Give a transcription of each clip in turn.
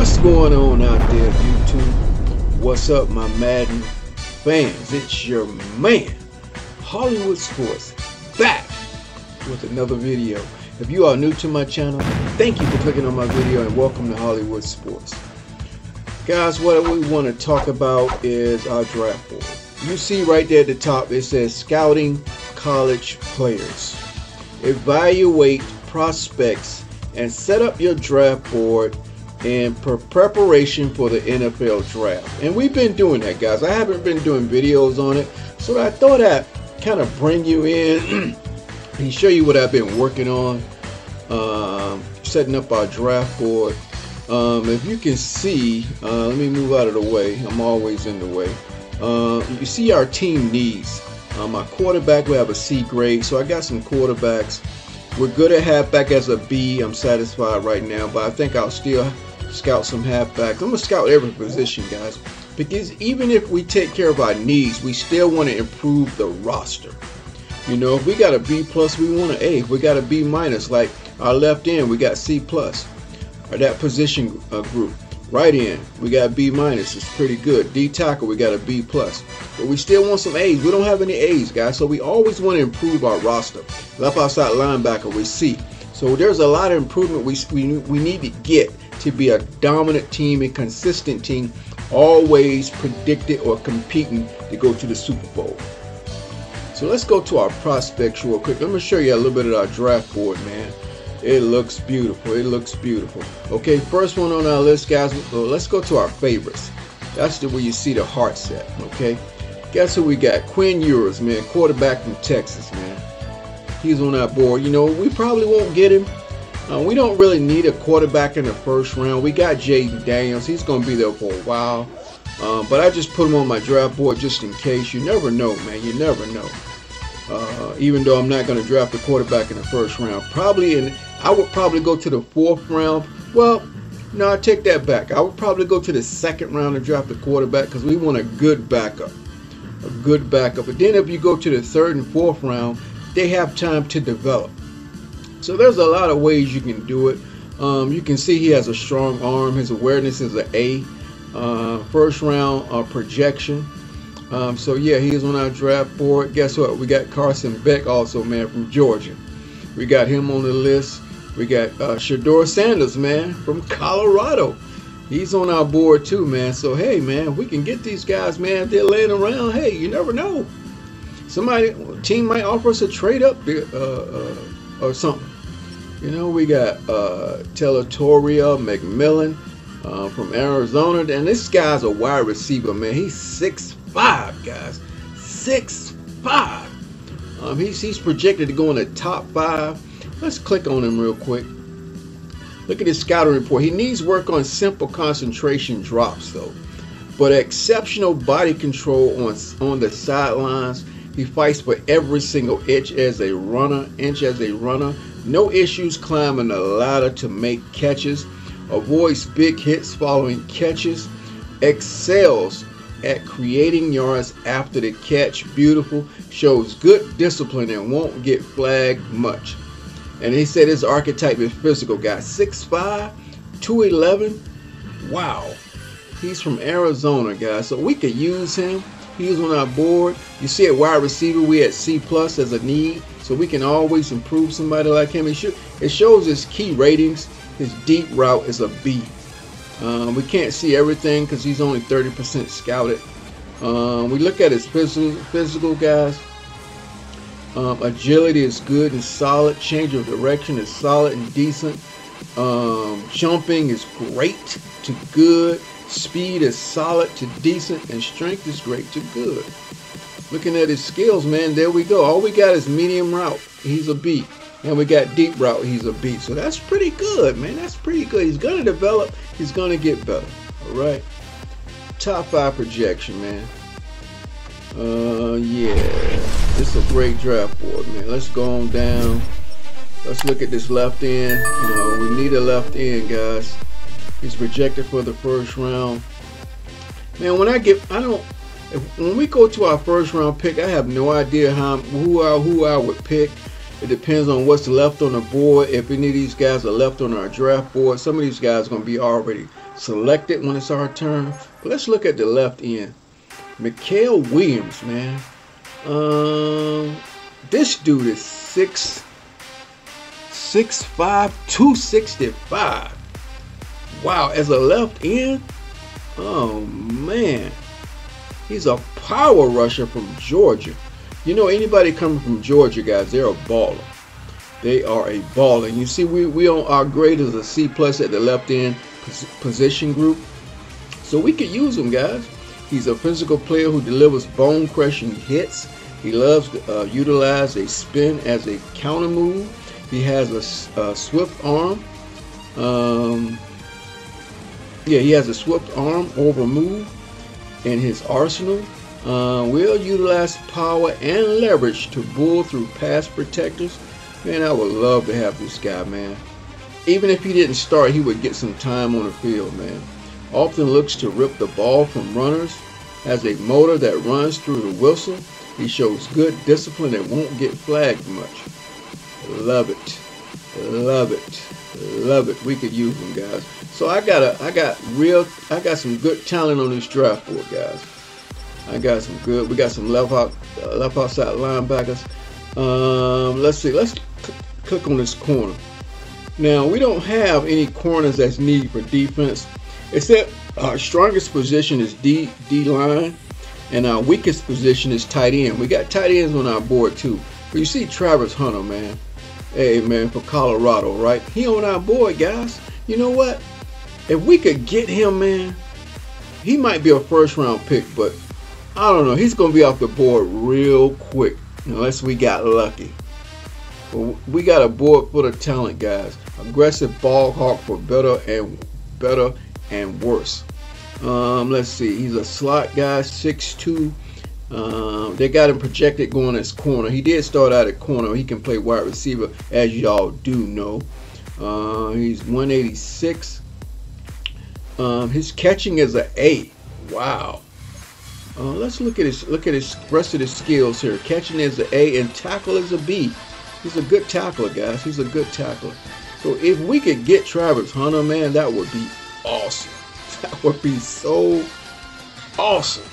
What's going on out there, YouTube? What's up, my Madden fans? It's your man, Hollywood Sports, back with another video. If you are new to my channel, thank you for clicking on my video and welcome to Hollywood Sports. Guys, what we want to talk about is our draft board. You see right there at the top, it says Scouting College Players. Evaluate prospects and set up your draft board in preparation for the NFL draft. And we've been doing that, guys. I haven't been doing videos on it, so I thought I'd kind of bring you in and show you what I've been working on, setting up our draft board. If you can see, let me move out of the way. I'm always in the way. You see our team needs. My quarterback, we have a C grade, so I got some quarterbacks. We're good at halfback as a B. I'm satisfied right now, but I think I'll still scout some halfbacks. I'm going to scout every position, guys, because even if we take care of our needs, we still want to improve the roster. You know, if we got a B plus, we want an A. If we got a B minus, like our left end, we got C plus, or that position group. Right end, we got B minus. It's pretty good. D tackle, we got a B plus. But we still want some A's. We don't have any A's, guys. So we always want to improve our roster. Left outside linebacker, we C. So there's a lot of improvement we need to get to be a dominant team and consistent team, always predicted or competing to go to the Super Bowl. So let's go to our prospects real quick. Let me show you a little bit of our draft board, man. It looks beautiful. It looks beautiful. Okay, first one on our list, guys. Let's go to our favorites. That's the way you see the heart set. Okay, guess who we got? Quinn Ewers, man, quarterback from Texas, man. He's on our board. You know, we probably won't get him. We don't really need a quarterback in the first round. We got Jaden Daniels. He's going to be there for a while. But I just put him on my draft board just in case. You never know, man. You never know. Even though I'm not going to draft a quarterback in the first round, I would probably go to the fourth round. Well, no, I take that back. I would probably go to the second round and draft the quarterback because we want a good backup. A good backup. But then if you go to the third and fourth round, they have time to develop. So there's a lot of ways you can do it. You can see he has a strong arm. His awareness is an A. First round projection. So yeah, he's on our draft board. Guess what? We got Carson Beck also, man, from Georgia. We got him on the list. We got Shador Sanders, man, from Colorado. He's on our board too, man. So, hey, man, we can get these guys, man. If they're laying around, hey, you never know. Somebody, team might offer us a trade up or something. You know, we got Tetairoa McMillan from Arizona. And this guy's a wide receiver, man. He's 6'5", guys. 6'5". He's projected to go in the top 5. Let's click on him real quick. Look at his scouting report. He needs work on simple concentration drops, though. But exceptional body control on the sidelines. He fights for every single inch as a runner. No issues climbing the ladder to make catches. Avoids big hits following catches. Excels at creating yards after the catch. Beautiful. Shows good discipline and won't get flagged much. And he said his archetype is physical, guys. 6'5", 211. Wow. He's from Arizona, guys. So we could use him. He's on our board. You see at wide receiver, we at C plus as a need. So we can always improve somebody like him. It shows his key ratings. His deep route is a B. We can't see everything because he's only 30% scouted. We look at his physical, guys. Agility is good and solid. Change of direction is solid and decent. Jumping is great to good. Speed is solid to decent. And strength is great to good. Looking at his skills, man, there we go. All we got is medium route. He's a B. And we got deep route. He's a B. So that's pretty good, man. That's pretty good. He's going to develop. He's going to get better. All right. Top 5 projection, man. Yeah. This is a great draft board, man. Let's go on down. Let's look at this left end. You know, we need a left end, guys. He's projected for the first round. Man, when we go to our first round pick, I have no idea who I would pick. It depends on what's left on the board. If any of these guys are left on our draft board, some of these guys are going to be already selected when it's our turn. But let's look at the left end. Mikhail Williams, man. This dude is 6'5", 265. Wow, as a left end? Oh, man. He's a power rusher from Georgia. You know, anybody coming from Georgia, guys, they're a baller. They are a baller. And you see, we on our grade is a C+ at the left end position group. So we could use him, guys. He's a physical player who delivers bone-crushing hits. He loves to utilize a spin as a counter move. He has a swift arm. He has a swift arm over move in his arsenal. Will utilize power and leverage to bull through pass protectors. Man, I would love to have this guy, man. Even if he didn't start, he would get some time on the field, man. Often looks to rip the ball from runners. Has a motor that runs through the whistle. He shows good discipline and won't get flagged much. Love it. Love it. Love it. We could use him, guys. So I got some good talent on this draft board, guys. We got some left outside linebackers. Let's see. Let's click on this corner. Now, we don't have any corners that's needed for defense, except our strongest position is D line, and our weakest position is tight end. We got tight ends on our board too. But you see, Travis Hunter, man. Hey, man, for Colorado, right? He on our board, guys. You know what? If we could get him, man, he might be a first-round pick, but I don't know. He's going to be off the board real quick unless we got lucky. But we got a board full of talent, guys. Aggressive ball hawk for better and worse. Let's see. He's a slot guy, 6'2". They got him projected going as corner. He did start out at corner. He can play wide receiver, as y'all do know. He's 186. His catching is an A. Wow. Let's look at his rest of his skills here. Catching is an A and tackle is a B. He's a good tackler, guys. He's a good tackler. So if we could get Travis Hunter, man, that would be awesome. That would be so awesome.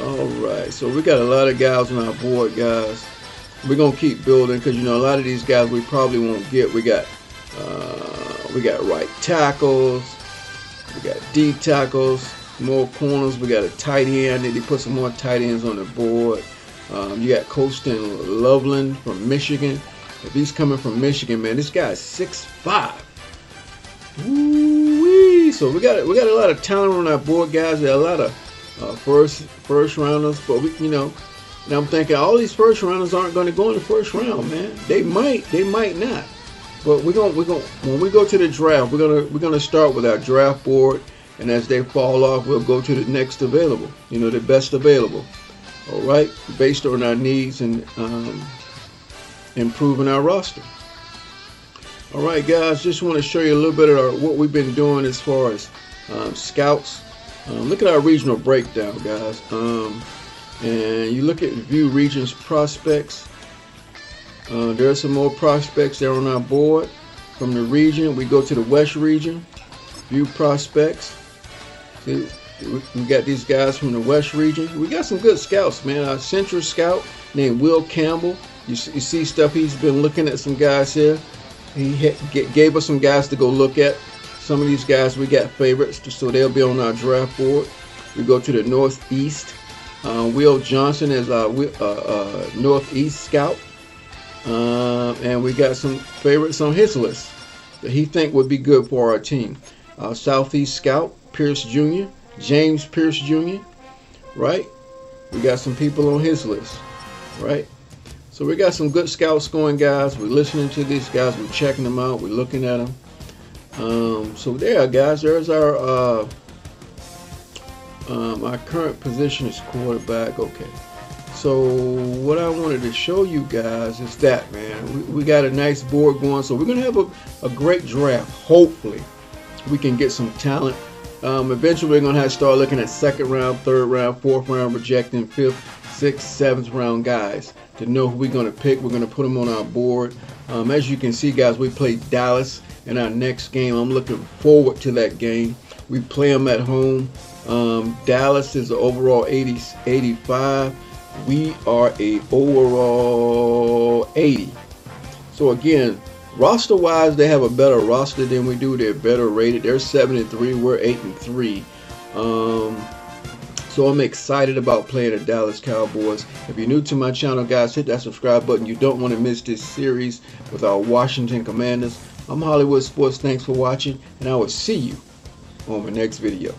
All right, so we got a lot of guys on our board, guys. We're gonna keep building because you know a lot of these guys we probably won't get. We got right tackles. We got D tackles. More corners. We got a tight end. They put some more tight ends on the board. You got Colston Loveland from Michigan. If he's coming from Michigan, man, this guy's 6'5". Woo-wee. So we got a lot of talent on our board, guys. There are a lot of first rounders, but we, you know, and I'm thinking all these first rounders aren't going to go in the first round, man. They might not. But we're gonna when we go to the draft, we're gonna start with our draft board. And as they fall off, we'll go to the next available, you know, the best available. All right, based on our needs and improving our roster. All right, guys, just want to show you a little bit of what we've been doing as far as scouts. Look at our regional breakdown, guys. And you look at view regions prospects. There are some more prospects there on our board. From the region, we go to the West region. View prospects. See, we got these guys from the West region. We got some good scouts, man. Our central scout named Will Campbell. You see stuff he's been looking at some guys here. He gave us some guys to go look at. Some of these guys we got favorites, so they'll be on our draft board. We go to the Northeast. Will Johnson is our Northeast scout. And we got some favorites on his list that he think would be good for our team. Southeast scout Pierce Jr., James Pierce Jr., right? We got some people on his list, right? So we got some good scouts going, guys. We're listening to these guys. We're checking them out. We're looking at them. So there, guys. There's our current position is quarterback. Okay. So what I wanted to show you guys is that, man, we got a nice board going. So we're gonna have a great draft, hopefully. We can get some talent. Eventually, we're going to have to start looking at second round, third round, fourth round, rejecting fifth, 6th, 7th round guys to know who we're going to pick. We're going to put them on our board. As you can see, guys, we play Dallas in our next game. I'm looking forward to that game. We play them at home. Dallas is an overall 85. We are a overall 80. So again, roster wise, they have a better roster than we do. They're better rated. They're 7-3. We're 8-3. So I'm excited about playing the Dallas Cowboys. If you're new to my channel, guys, hit that subscribe button. You don't want to miss this series with our Washington Commanders. I'm Hollywood Sports. Thanks for watching, and I will see you on my next video.